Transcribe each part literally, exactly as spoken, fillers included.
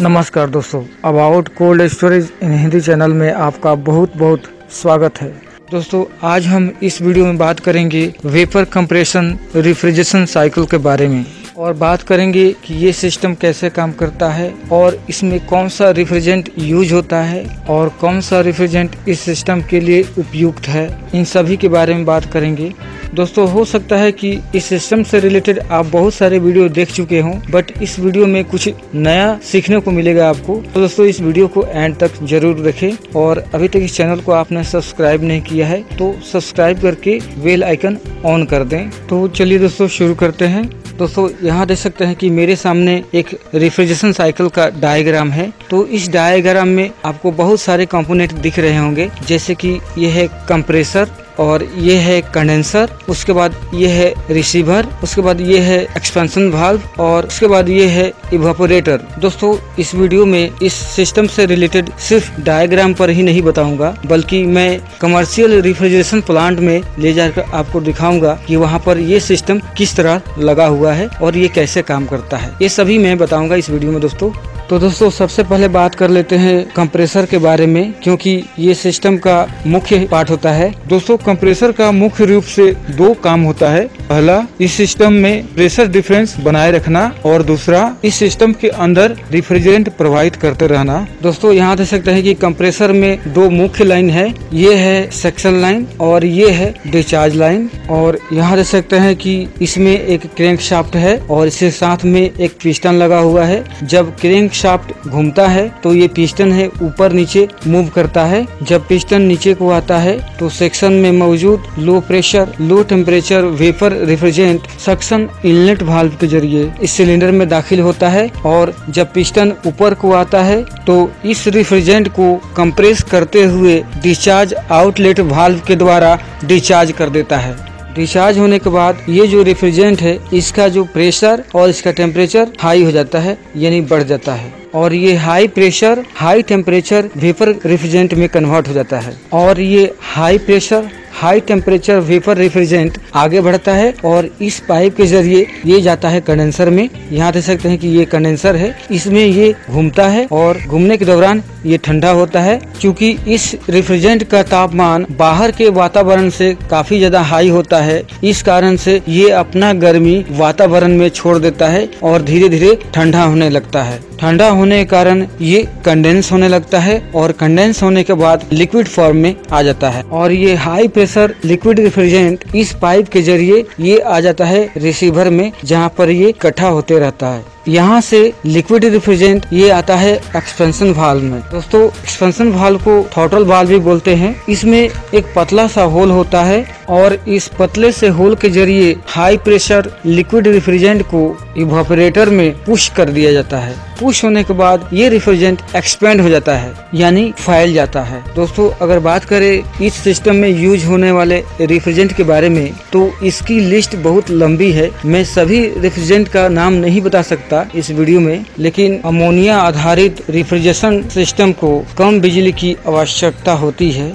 नमस्कार दोस्तों, about cold storage in Hindi channel में आपका बहुत बहुत स्वागत है। दोस्तों आज हम इस वीडियो में बात करेंगे वेपर कंप्रेशन रिफ्रिजरेशन साइकिल के बारे में और बात करेंगे कि ये सिस्टम कैसे काम करता है और इसमें कौन सा रेफ्रिजरेंट यूज होता है और कौन सा रेफ्रिजरेंट इस सिस्टम के लिए उपयुक्त है, इन सभी के बारे में बात करेंगे। दोस्तों हो सकता है कि इस सिस्टम से रिलेटेड आप बहुत सारे वीडियो देख चुके हों, बट इस वीडियो में कुछ नया सीखने को मिलेगा आपको। तो दोस्तों इस वीडियो को एंड तक जरूर देखें और अभी तक इस चैनल को आपने सब्सक्राइब नहीं किया है तो सब्सक्राइब करके बेल आइकन ऑन कर दें। तो चलिए दोस्तों शुरू करते हैं। दोस्तों यहाँ देख सकते हैं कि मेरे सामने एक रेफ्रिजरेशन साइकिल का डायग्राम है। तो इस डायग्राम में आपको बहुत सारे कंपोनेंट दिख रहे होंगे, जैसे कि यह है कंप्रेसर और ये है कंडेंसर, उसके बाद ये है रिसीवर, उसके बाद ये है एक्सपेंशन वाल्व और उसके बाद ये है इवेपोरेटर। दोस्तों इस वीडियो में इस सिस्टम से रिलेटेड सिर्फ डायग्राम पर ही नहीं बताऊंगा, बल्कि मैं कमर्शियल रिफ्रिजरेशन प्लांट में ले जाकर आपको दिखाऊंगा कि वहाँ पर ये सिस्टम किस तरह लगा हुआ है और ये कैसे काम करता है। ये सभी मैं बताऊंगा इस वीडियो में दोस्तों। तो दोस्तों सबसे पहले बात कर लेते हैं कंप्रेसर के बारे में, क्योंकि ये सिस्टम का मुख्य पार्ट होता है। दोस्तों कंप्रेसर का मुख्य रूप से दो काम होता है। पहला, इस सिस्टम में प्रेशर डिफरेंस बनाए रखना और दूसरा, इस सिस्टम के अंदर रेफ्रिजरेंट प्रोवाइड करते रहना। दोस्तों यहाँ देख सकते हैं कि कंप्रेसर में दो मुख्य लाइन है, ये है सक्शन लाइन और ये है डिस्चार्ज लाइन। और यहाँ देख सकते हैं कि इसमें एक क्रैंकशाफ्ट है और इसके साथ में एक पिस्टन लगा हुआ है। जब क्रैंक शाफ्ट घूमता है तो ये पिस्टन है ऊपर नीचे मूव करता है। जब पिस्टन नीचे को आता है तो सेक्शन में मौजूद low pressure low temperature vapour refrigerant suction inlet valve के जरिए इस सिलेंडर में दाखिल होता है और जब पिस्टन ऊपर को आता है तो इस रेफ्रिजरेंट को कंप्रेस करते हुए डिस्चार्ज आउटलेट वाल्व के द्वारा डिस्चार्ज कर देता है। डिस्चार्ज होने के बाद ये जो रेफ्रिजरेंट है इसका जो प्रेशर और इसका टेम्परेचर हाई हो जाता है, यानी बढ़ जाता है और ये high pressure high temperature vapour refrigerant में कन्वर्ट हो जाता है और ये high pressure high temperature vapour refrigerant आगे बढ़ता है और इस पाइप के जरिए ये जाता है कंडेंसर में। यहाँ देख सकते हैं कि ये कंडेंसर है, इसमें ये घूमता है और घूमने के दौरान ये ठंडा होता है। क्योंकि इस रेफ्रिजरेंट का तापमान बाहर के वातावरण से काफी ज्यादा हाई होता है, इस कारण से ये अपना गर्मी वातावरण में छोड़ देता है और धीरे धीरे ठंडा होने लगता है। ठंडा होने के कारण ये कंडेंस होने लगता है और कंडेंस होने के बाद लिक्विड फॉर्म में आ जाता है और ये हाई प्रेशर लिक्विड रेफ्रिजरेंट इस पाइप के जरिए ये आ जाता है रिसीवर में, जहाँ पर ये इकट्ठा होते रहता है। यहाँ से लिक्विड रेफ्रिजरेंट ये आता है एक्सपेंशन वाल्व में। दोस्तों एक्सपेंशन वाल्व को थ्रॉटल वाल्व भी बोलते हैं। इसमें एक पतला सा होल होता है और इस पतले से होल के जरिए हाई प्रेशर लिक्विड रेफ्रिजरेंट को इवेपोरेटर में पुश कर दिया जाता है। पुश होने के बाद ये रेफ्रिजरेंट एक्सपेंड हो जाता है, यानी फैल जाता है। दोस्तों अगर बात करें इस सिस्टम में यूज होने वाले रेफ्रिजरेंट के बारे में तो इसकी लिस्ट बहुत लंबी है। मैं सभी रेफ्रिजरेंट का नाम नहीं बता सकता इस वीडियो में, लेकिन अमोनिया आधारित रेफ्रिजरेशन सिस्टम को कम बिजली की आवश्यकता होती है।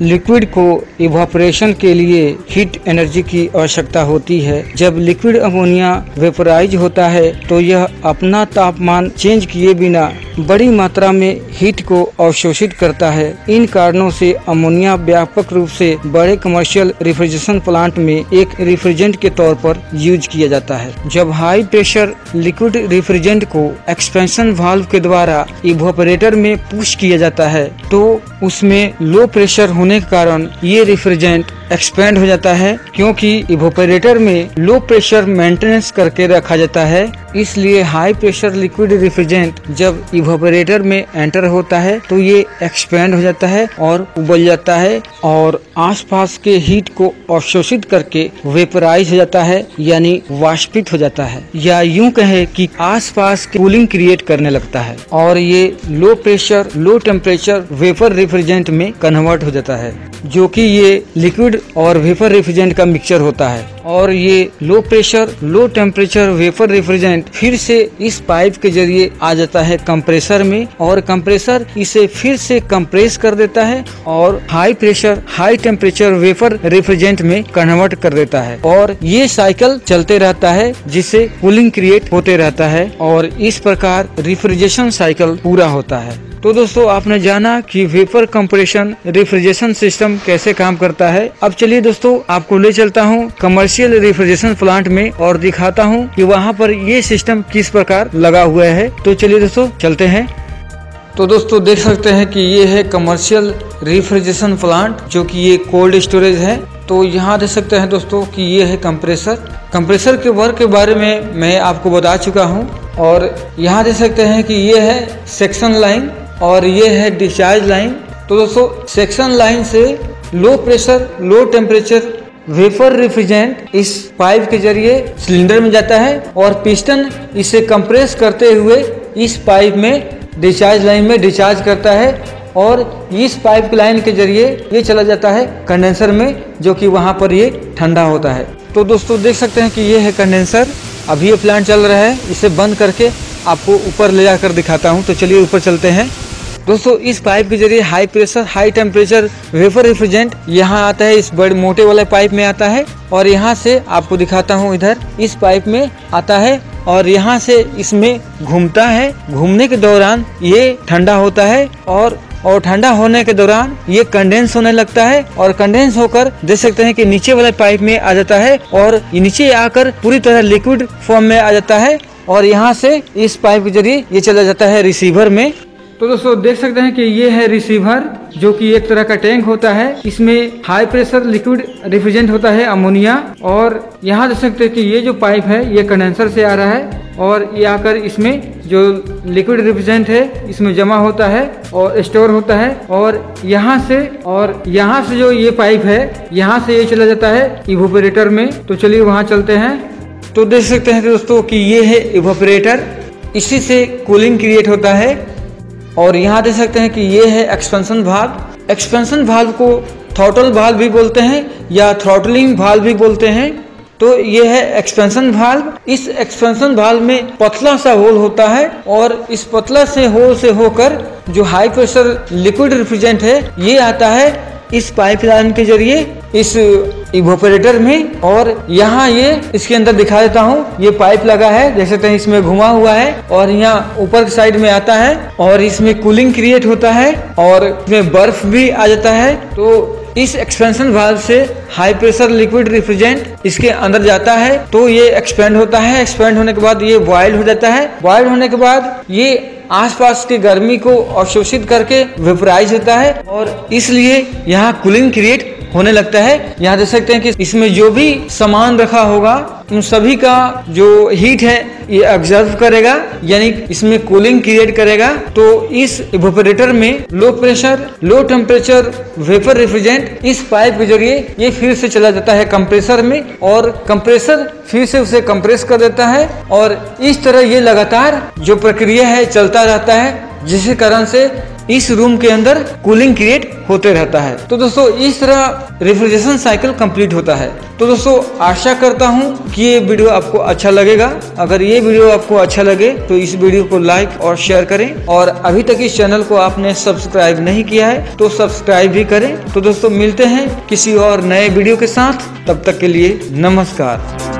लिक्विड को इवेपोरेशन के लिए हीट एनर्जी की आवश्यकता होती है। जब लिक्विड अमोनिया वेपराइज होता है तो यह अपना तापमान चेंज किए बिना बड़ी मात्रा में हीट को अवशोषित करता है। इन कारणों से अमोनिया व्यापक रूप से बड़े कमर्शियल रेफ्रिजरेशन प्लांट में एक रेफ्रिजरेंट के तौर पर यूज किया जाता है। जब हाई प्रेशर लिक्विड रेफ्रिजरेंट को एक्सपेंशन वाल्व के द्वारा इवेपोरेटर में पुश किया जाता है तो उसमें लो प्रेशर होने के कारण ये रेफ्रिजरेंट एक्सपेंड हो जाता है। क्योंकि इवेपोरेटर में लो प्रेशर मेंटेनेंस करके रखा जाता है, इसलिए हाई प्रेशर लिक्विड रेफ्रिजरेंट जब इवेपोरेटर में एंटर होता है तो ये एक्सपेंड हो जाता है और उबल जाता है और आसपास के हीट को अवशोषित करके वेपराइज हो जाता है, यानी वाष्पित हो जाता है, या यूं कहें कि आसपास कूलिंग क्रिएट करने लगता है और ये low pressure low temperature vapour refrigerant में कन्वर्ट हो जाता है। जो कि ये लिक्विड और वेपर रेफ्रिजरेंट का मिक्सचर होता है और ये low pressure low temperature vapour refrigerant फिर से इस पाइप के जरिए आ जाता है कंप्रेसर में और कंप्रेसर इसे फिर से कंप्रेस कर देता है और high pressure high temperature vapour refrigerant में कन्वर्ट कर देता है और ये साइकिल चलते रहता है जिससे कूलिंग क्रिएट होते रहता है और इस प्रकार रेफ्रिजरेशन साइकिल पूरा होता है। तो दोस्तों आपने जाना कि वेपर कंप्रेशन रेफ्रिजरेशन सिस्टम कैसे काम करता है। अब चलिए दोस्तों आपको ले चलता हूं कमर्शियल रेफ्रिजरेशन प्लांट में और दिखाता हूं कि वहां पर ये सिस्टम किस प्रकार लगा हुआ है। तो चलिए दोस्तों चलते हैं। तो दोस्तों देख सकते हैं कि ये है कमर्शियल रेफ्रिजरेशन प्लांट जो कि ये कोल्ड स्टोरेज है। तो यहाँ देख सकते हैं दोस्तों कि ये है कंप्रेसर। कंप्रेसर के वर्क के बारे में मैं आपको बता चुका हूँ और यहाँ देख सकते हैं कि ये है सेक्शन लाइन और ये है डिस्चार्ज लाइन। तो दोस्तों सेक्शन लाइन से low pressure low temperature vapour refrigerant इस पाइप के जरिए सिलेंडर में जाता है और पिस्टन इसे कंप्रेस करते हुए इस पाइप में डिस्चार्ज लाइन में डिस्चार्ज करता है और इस पाइप लाइन के जरिए ये चला जाता है कंडेंसर में जो कि वहाँ पर ये ठंडा होता है। तो दोस्तों देख सकते हैं कि ये है कंडेंसर। अभी ये प्लांट चल रहा है, इसे बंद करके आपको ऊपर ले जाकर दिखाता हूँ। तो चलिए ऊपर चलते हैं। दोस्तों इस पाइप के जरिए high pressure high temperature vapour refrigerant यहाँ आता है, इस बड़े मोटे वाले पाइप में आता है और यहाँ से आपको दिखाता हूँ, इधर इस पाइप में आता है और यहाँ से इसमें घूमता है। घूमने के दौरान ये ठंडा होता है और और ठंडा होने के दौरान ये कंडेंस होने लगता है और कंडेंस होकर देख सकते हैं कि नीचे वाले पाइप में आ जाता है और नीचे आकर पूरी तरह लिक्विड फॉर्म में आ जाता है और यहाँ से इस पाइप के जरिए ये चला जाता है रिसीवर में। तो दोस्तों देख सकते हैं कि ये है रिसीवर जो कि एक तरह का टैंक होता है, इसमें हाई प्रेशर लिक्विड रेफ्रिजरेंट होता है अमोनिया और यहाँ देख सकते हैं कि ये जो पाइप है ये कंडेंसर से आ रहा है और ये आकर इसमें जो लिक्विड रेफ्रिजरेंट है इसमें जमा होता है और स्टोर होता है और यहाँ से और यहाँ से जो ये पाइप है यहाँ से ये चला जाता है इवोपरेटर में। तो चलिए वहाँ चलते हैं। तो देख सकते हैं दोस्तों कि ये है इवोपरेटर, इसी से कूलिंग क्रिएट होता है और यहाँ देख सकते हैं कि ये है एक्सपेंशन वाल्व। एक्सपेंशन वाल्व को थ्रॉटल वाल्व भी बोलते हैं या थ्रॉटलिंग वाल्व भी बोलते हैं। तो ये है एक्सपेंशन वाल्व। इस एक्सपेंशन वाल्व में पतला सा होल होता है और इस पतला से होल से होकर जो हाई प्रेशर लिक्विड रेफ्रिजरेंट है ये आता है इस पाइप लाइन के जरिए इस इवोपरेटर में और यहाँ ये इसके अंदर दिखा देता हूँ, ये पाइप लगा है, देख सकते हैं इसमें घुमा हुआ है और यहाँ ऊपर के साइड में आता है और इसमें कूलिंग क्रिएट होता है और इसमें बर्फ भी आ जाता है। तो इस एक्सपेंशन वाल्व से हाई प्रेशर लिक्विड रेफ्रिजरेंट इसके अंदर जाता है तो ये एक्सपेंड होता है। एक्सपेंड होने के बाद ये बॉइल्ड हो जाता है। बॉइल्ड होने के बाद ये आसपास की गर्मी को अवशोषित करके वेपराइज होता है और इसलिए यहाँ कूलिंग क्रिएट होने लगता है। यहाँ देख सकते हैं कि इसमें जो भी सामान रखा होगा उन सभी का जो हीट है ये ऑब्जर्व करेगा यानी इसमें कूलिंग क्रिएट करेगा। तो इस इवोपरेटर में low pressure low temperature vapour refrigerant इस पाइप के जरिए ये फिर से चला जाता है कंप्रेसर में और कंप्रेसर फिर से उसे कंप्रेस कर देता है और इस तरह ये लगातार जो प्रक्रिया है चलता रहता है जिसके कारण से इस रूम के अंदर कूलिंग क्रिएट होते रहता है। तो दोस्तों इस तरह रेफ्रिजरेशन साइकिल कंप्लीट होता है। तो दोस्तों आशा करता हूँ कि ये वीडियो आपको अच्छा लगेगा। अगर ये वीडियो आपको अच्छा लगे तो इस वीडियो को लाइक और शेयर करें और अभी तक इस चैनल को आपने सब्सक्राइब नहीं किया है तो सब्सक्राइब भी करें। तो दोस्तों मिलते हैं किसी और नए वीडियो के साथ, तब तक के लिए नमस्कार।